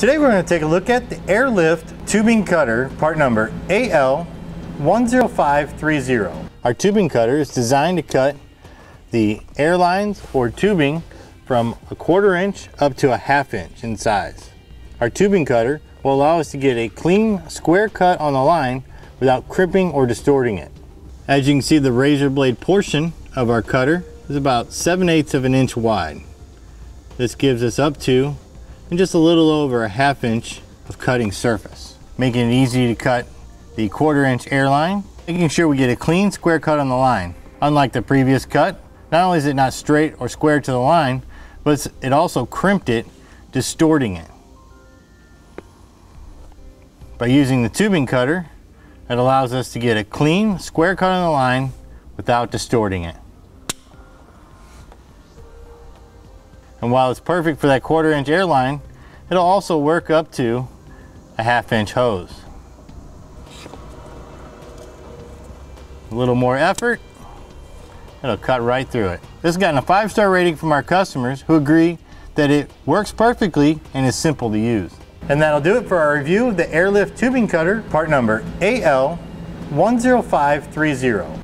Today we're going to take a look at the Air Lift tubing cutter, part number AL10530. Our tubing cutter is designed to cut the air lines or tubing from 1/4 inch up to 1/2 inch in size. Our tubing cutter will allow us to get a clean square cut on the line without crimping or distorting it. As you can see, the razor blade portion of our cutter is about 7/8 of an inch wide. This gives us up to and just a little over 1/2 inch of cutting surface, making it easy to cut the 1/4 inch air line, making sure we get a clean square cut on the line. Unlike the previous cut, not only is it not straight or square to the line, but it also crimped it, distorting it. By using the tubing cutter, it allows us to get a clean square cut on the line without distorting it. And while it's perfect for that 1/4 inch airline, it'll also work up to a 1/2 inch hose. A little more effort, it'll cut right through it. This has gotten a 5-star rating from our customers who agree that it works perfectly and is simple to use. And that'll do it for our review of the Air Lift tubing cutter, part number AL10530.